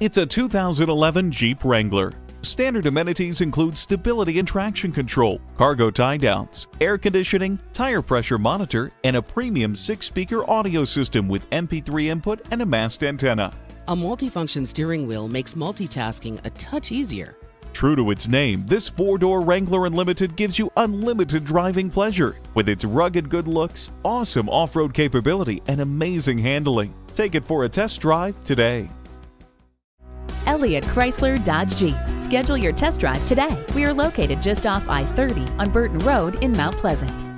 It's a 2011 Jeep Wrangler. Standard amenities include stability and traction control, cargo tie-downs, air conditioning, tire pressure monitor, and a premium 6-speaker audio system with MP3 input and a mast antenna. A multifunction steering wheel makes multitasking a touch easier. True to its name, this four-door Wrangler Unlimited gives you unlimited driving pleasure with its rugged good looks, awesome off-road capability, and amazing handling. Take it for a test drive today. Elliott Chrysler Dodge Jeep. Schedule your test drive today. We are located just off I-30 on Burton Road in Mount Pleasant.